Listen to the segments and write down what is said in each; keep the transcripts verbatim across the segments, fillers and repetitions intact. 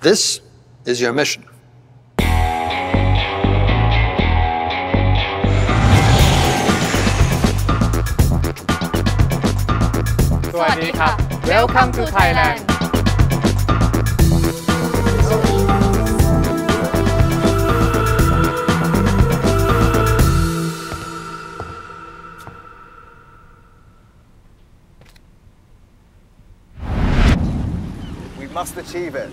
This is your mission. Welcome to Thailand. We must achieve it.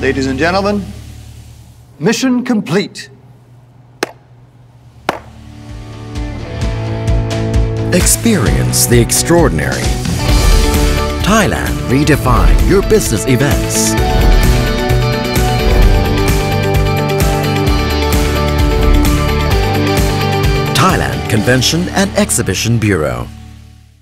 Ladies and gentlemen, mission complete. Experience the extraordinary. Thailand Redefine your business events. Thailand Convention and Exhibition Bureau.